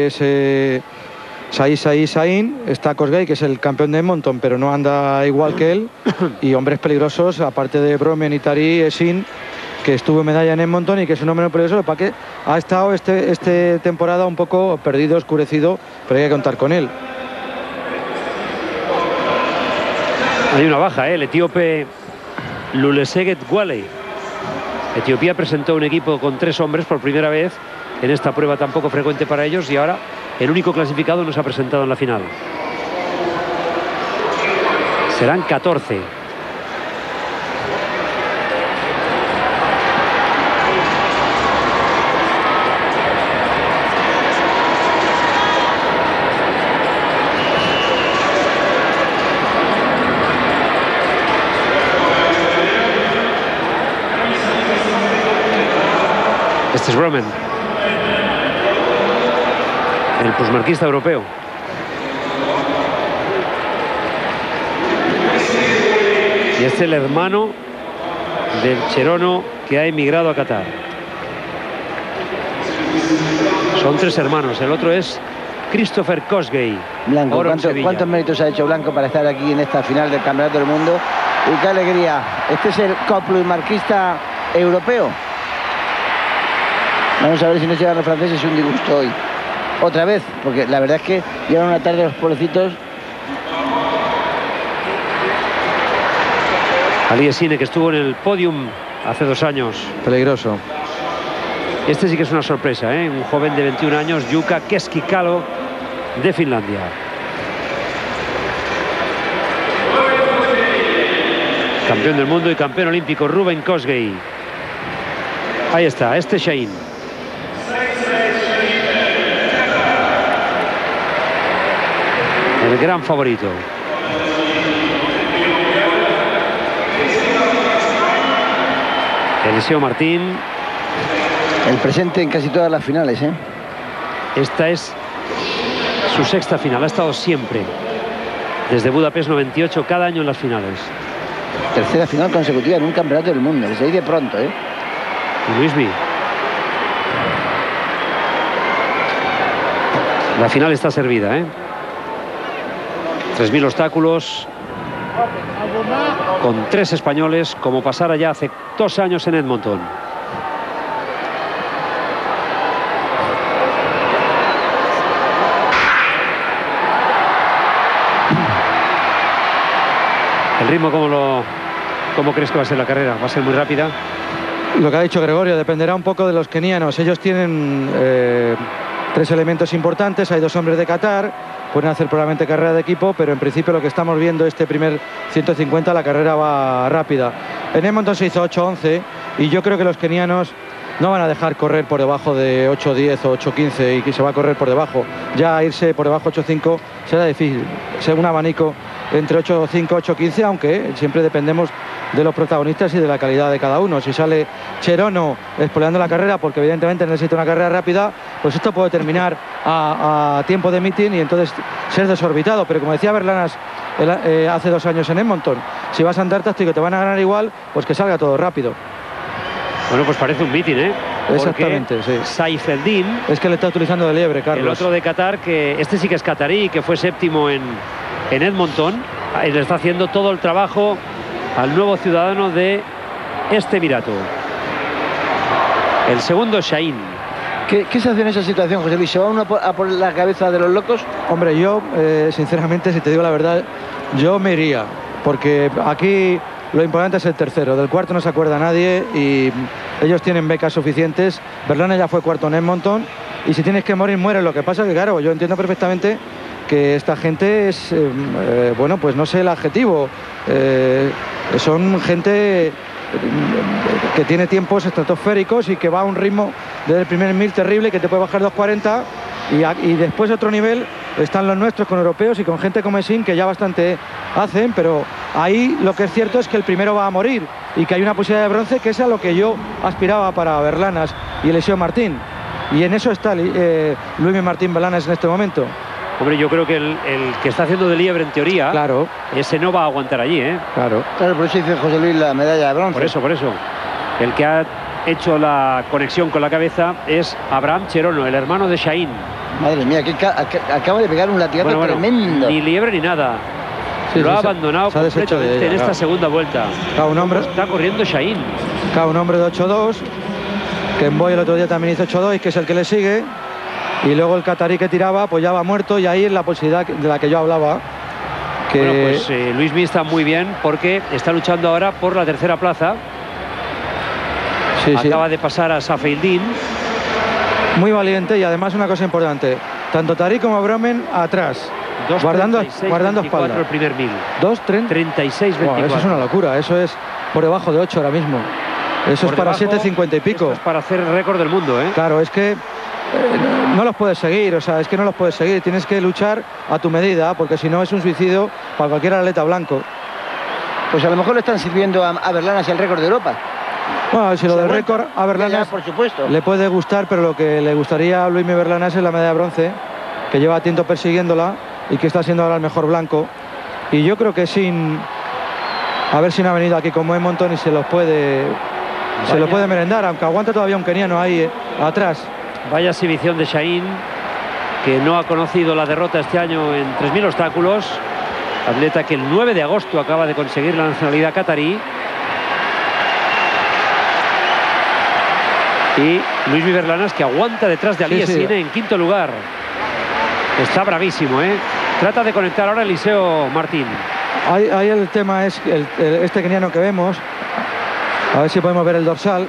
Es Saif Saaeed, está Kosgei, que es el campeón de montón, pero no anda igual que él. Y hombres peligrosos, aparte de Bromian y Tarí Esin, que estuvo medalla en el montón y que es un hombre peligroso, para que ha estado este temporada un poco perdido, oscurecido, pero hay que contar con él. Hay una baja, el etíope Luleseged Gualey. Etiopía presentó un equipo con 3 hombres por primera vez en esta prueba tan poco frecuente para ellos, y ahora el único clasificado nos ha presentado en la final. Serán 14. Este es Roman, el plusmarquista europeo. Y es el hermano del Cherono, que ha emigrado a Qatar. Son 3 hermanos. El otro es Christopher Koskei. Blanco, ¿cuántos méritos ha hecho Blanco para estar aquí en esta final del Campeonato del Mundo? Y qué alegría. Este es el coplusmarquista europeo. Vamos a ver si nos llegan los franceses un disgusto hoy. Otra vez, porque la verdad es que llevan una tarde los pobrecitos. Ali Ezzine, que estuvo en el podium hace 2 años. Peligroso. Este sí que es una sorpresa, ¿eh? Un joven de 21 años, Jukka Keskikalo, de Finlandia. Campeón del mundo y campeón olímpico, Reuben Kosgei. Ahí está, este Shaheen. El gran favorito. Eliseo Martín. El presente en casi todas las finales, ¿eh? Esta es su 6ª final. Ha estado siempre, desde Budapest 98, cada año en las finales. 3ª final consecutiva en un campeonato del mundo. Se dice pronto, ¿eh? Y Luis B. La final está servida, ¿eh? 3.000 obstáculos, con 3 españoles, como pasara ya hace 2 años en Edmonton. El ritmo, ¿cómo crees que va a ser la carrera? ¿Va a ser muy rápida? Lo que ha dicho Gregorio, dependerá un poco de los kenianos. Ellos tienen 3 elementos importantes. Hay 2 hombres de Qatar. Pueden hacer probablemente carrera de equipo, pero en principio lo que estamos viendo este primer 150, la carrera va rápida. En Edmonton se hizo 8-11 y yo creo que los kenianos no van a dejar correr por debajo de 8-10 o 8-15 y que se va a correr por debajo. Ya irse por debajo 8-5 será difícil, según un abanico entre 8-5 y 8-15, aunque siempre dependemos de los protagonistas y de la calidad de cada uno. Si sale Cherono espoleando la carrera, porque evidentemente necesita una carrera rápida, pues esto puede terminar a tiempo de meeting y entonces ser desorbitado. Pero como decía Berlanas hace 2 años en Edmonton, si vas a andar táctico, te van a ganar igual, pues que salga todo rápido. Bueno, pues parece un meeting, ¿eh? Exactamente, sí. Saif Eldin, es que le está utilizando de liebre, Carlos. El otro de Qatar, que este sí que es catarí, que fue 7º en Edmonton, y le está haciendo todo el trabajo al nuevo ciudadano de este emirato. El segundo, Shaheen. ¿Qué se hace en esa situación, José Luis? ¿Se va uno a por la cabeza de los locos? Hombre, yo, sinceramente, si te digo la verdad, yo me iría. Porque aquí lo importante es el tercero. Del cuarto no se acuerda nadie y ellos tienen becas suficientes. Berlana ya fue cuarto en Edmonton. Y si tienes que morir, mueres. Lo que pasa es que, claro, yo entiendo perfectamente que esta gente es, bueno, pues no sé el adjetivo. Son gente que tiene tiempos estratosféricos y que va a un ritmo desde el primer mil terrible, que te puede bajar 2.40, y después otro nivel están los nuestros con europeos y con gente como Esin, que ya bastante hacen, pero ahí lo que es cierto es que el primero va a morir y que hay una posibilidad de bronce, que es a lo que yo aspiraba para Berlanas y Eliseo Martín, y en eso está Luis Martín Berlanas en este momento. Hombre, yo creo que el que está haciendo de liebre, en teoría, claro, ese no va a aguantar allí, ¿eh? Claro. Claro, por eso dice José Luis la medalla de bronce. Por eso. El que ha hecho la conexión con la cabeza es Abraham Cherono, el hermano de Shaheen. Madre mía, que acaba de pegar un latigazo tremendo. Ni liebre ni nada. Sí, lo ha abandonado completamente ella, en esta segunda vuelta. Un hombre, está corriendo Shaheen. Un hombre de 8-2. Kemboi el otro día también hizo 8-2, que es el que le sigue. Y luego el catarí que tiraba, pues ya va muerto. Y ahí es la posibilidad de la que yo hablaba. Que... Bueno, pues Luis Mí está muy bien porque está luchando ahora por la tercera plaza. Sí, acaba de pasar a Saaeed. Muy valiente y además una cosa importante. Tanto Tarí como Bromen atrás. 2, guardando 36, guardando espalda. El primer 1000. 2:36. Wow, eso es una locura. Eso es por debajo de 8 ahora mismo. Eso por es para 7:50 y pico. Esto es para hacer récord del mundo, ¿eh? Claro, es que no los puedes seguir. O sea, es que no los puedes seguir. Tienes que luchar a tu medida, porque si no es un suicidio para cualquier atleta blanco. Pues a lo mejor le están sirviendo a Berlanas y el récord de Europa. Bueno, si lo del récord a Berlanas le puede gustar, pero lo que le gustaría a Luis Berlanas es la medalla de bronce, que lleva tiempo persiguiéndola y que está siendo ahora el mejor blanco. Y yo creo que sin... A ver si no ha venido aquí como es Monzón y se los puede... Vaya. Se lo puede merendar, aunque aguanta todavía un keniano ahí atrás. Vaya exhibición de Shaheen, que no ha conocido la derrota este año en 3000 obstáculos. Atleta que el 9 de agosto acaba de conseguir la nacionalidad catarí. Y Luis Berlanas, que aguanta detrás de Ali Ezzine en quinto lugar. Está bravísimo, ¿eh? Trata de conectar ahora Eliseo Martín. Ahí el tema es este keniano que vemos. A ver si podemos ver el dorsal.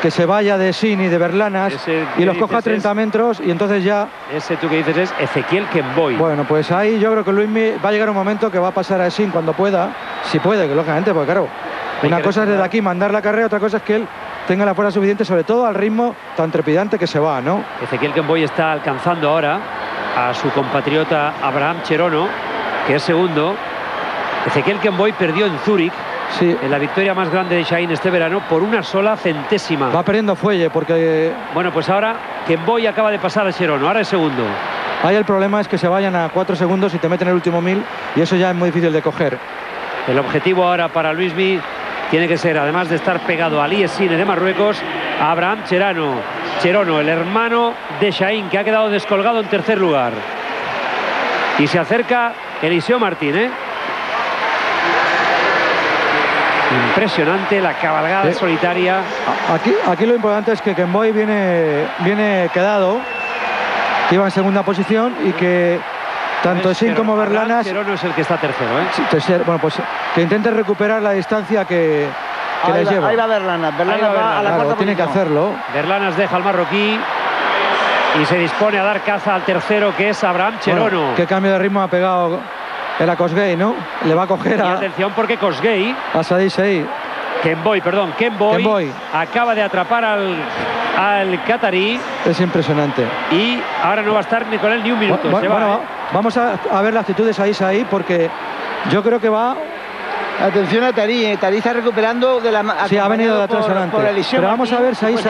Que se vaya de Ezzine y de Berlanas y los coja a 30 metros y entonces ya... Ese tú que dices es Ezekiel Kemboi. Bueno, pues ahí yo creo que Luismi va a llegar un momento que va a pasar a Ezzine cuando pueda. Si puede, que lógicamente, porque claro, una cosa es desde aquí mandar la carrera, otra cosa es que él tenga la fuerza suficiente, sobre todo al ritmo tan trepidante que se va, ¿no? Ezekiel Kemboi está alcanzando ahora a su compatriota Abraham Cherono, que es segundo. Ezekiel Kemboi perdió en Zúrich, en la victoria más grande de Shaheen este verano, por una sola centésima. Va perdiendo fuelle porque... Bueno, pues ahora Kemboi acaba de pasar a Cherono, ahora es segundo. Ahí el problema es que se vayan a 4 segundos y te meten el último 1000 y eso ya es muy difícil de coger. El objetivo ahora para Luismi tiene que ser, además de estar pegado a Ali Ezzine de Marruecos, a Abraham Cherono, el hermano de Shaheen, que ha quedado descolgado en tercer lugar. Y se acerca Eliseo Martín, ¿eh? Impresionante la cabalgada solitaria. Aquí lo importante es que Kemboi viene quedado, que iba en segunda posición y que... Tanto Ezzine como Berlanas... Cherono es el que está tercero, ¿eh? Sí, tercero. Bueno, pues que intenten recuperar la distancia que les lleva. Ahí va Berlanas. Berlanas va a la cuarta posición. Tiene que hacerlo. Berlanas deja al marroquí y se dispone a dar caza al tercero, que es Abraham Cherono. Bueno, qué cambio de ritmo ha pegado el a Kosgei, ¿no? Le va a coger a... Y atención porque Kosgei... Kemboi acaba de atrapar al catarí. Es impresionante. Y ahora no va a estar ni con él ni un minuto. Bueno, vamos a ver las actitudes ahí, porque yo creo que va... Atención a Tarí, Tarí está recuperando de la... Sí, ha venido de atrás adelante. Pero vamos a ver Saif,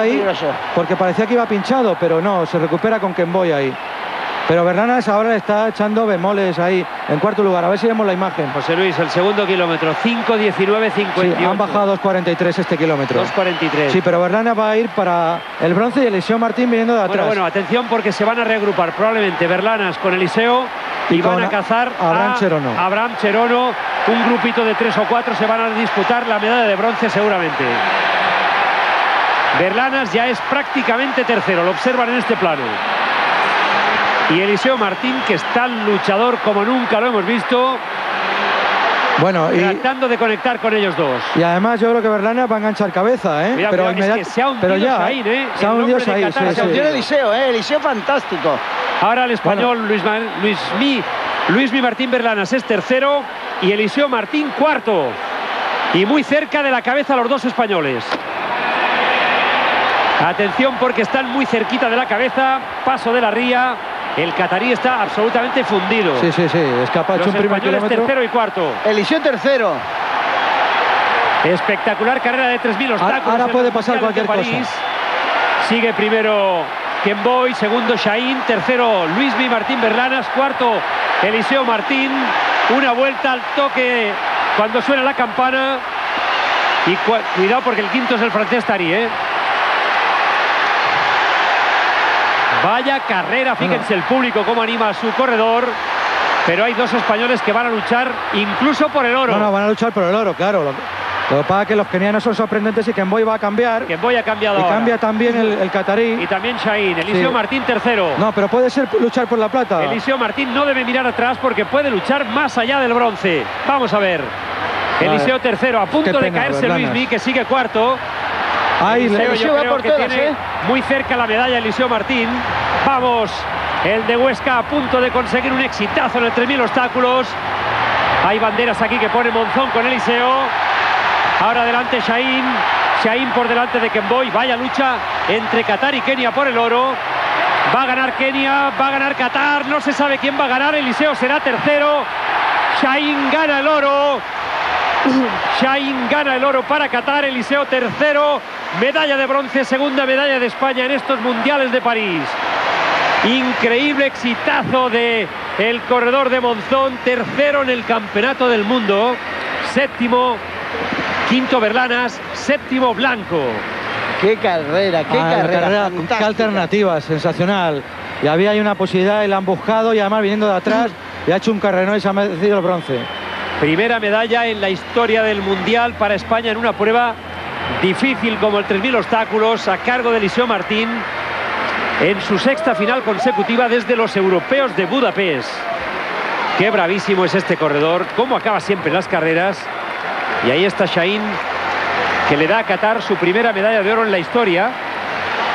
porque parecía que iba pinchado, pero no, se recupera con Kemboi ahí. Pero Berlanas ahora le está echando bemoles ahí, en cuarto lugar. A ver si vemos la imagen. José Luis, el segundo kilómetro, 5:19.58. Sí, han bajado 2:43 este kilómetro. 2:43. Sí, pero Berlanas va a ir para el bronce y Eliseo Martín viniendo de atrás. Bueno, atención porque se van a reagrupar probablemente Berlanas con Eliseo y van a cazar a Abraham Cherono. Un grupito de 3 o 4 se van a disputar la medalla de bronce seguramente. Berlanas ya es prácticamente tercero, lo observan en este plano. Y Eliseo Martín, que es tan luchador como nunca lo hemos visto, tratando de conectar con ellos dos. Y además yo creo que Berlanas va a enganchar cabeza, ¿eh? Mira, pero es que se ha hundido Shaheen, ¿eh? Se ha hundido Shaheen, se hundió Eliseo, ¿eh? Eliseo fantástico. Ahora el español Luismi Martín Berlanas es tercero y Eliseo Martín cuarto. Y muy cerca de la cabeza los dos españoles. Atención porque están muy cerquita de la cabeza. Paso de la ría. El catarí está absolutamente fundido. Escapa hecho un primer kilómetro. Tercero y cuarto. Eliseo tercero. Espectacular carrera de 3000 obstáculos. Ahora puede pasar cualquier cosa. Sigue primero Kemboi, segundo Shaheen, tercero Luismi Martín Berlanas, cuarto Eliseo Martín. Una vuelta al toque cuando suena la campana. Y cuidado porque el quinto es el francés Tarí, ¿eh? Vaya carrera, fíjense el público cómo anima a su corredor. Pero hay dos españoles que van a luchar incluso por el oro. Van a luchar por el oro, claro. Lo que pasa es que los kenianos son sorprendentes y Kemboi va a cambiar. Kemboi ha cambiado y ahora. Cambia también el catarí. Y también Shaheen. Eliseo Martín tercero. No, pero puede ser luchar por la plata. Eliseo Martín no debe mirar atrás porque puede luchar más allá del bronce. Vamos a ver. Eliseo tercero, a punto de caerse Luismi, que sigue cuarto. Ahí Eliseo va por todas, tiene muy cerca la medalla Eliseo Martín. Vamos, el de Huesca a punto de conseguir un exitazo en el 3000 obstáculos. Hay banderas aquí que pone Monzón con Eliseo. Ahora adelante Shaheen, Shaheen por delante de Kemboi. Vaya lucha entre Qatar y Kenia por el oro. Va a ganar Kenia, va a ganar Qatar, no se sabe quién va a ganar. Eliseo será tercero. Shaheen gana el oro. Shaheen gana el oro para Qatar, Eliseo tercero. Medalla de bronce, segunda medalla de España en estos mundiales de París. Increíble exitazo de el corredor de Monzón, tercero en el campeonato del mundo. Séptimo. Quinto Berlanas, séptimo Blanco. ¡Qué carrera, qué carrera! ¡Qué alternativa, sensacional! Y había ahí una posibilidad y la han buscado y además viniendo de atrás y ha hecho un carrerón y se ha merecido el bronce. Primera medalla en la historia del Mundial para España en una prueba difícil como el 3000 obstáculos a cargo de Eliseo Martín en su sexta final consecutiva desde los europeos de Budapest. ¡Qué bravísimo es este corredor! ¡Cómo acaba siempre las carreras! Y ahí está Shaheen, que le da a Qatar su primera medalla de oro en la historia.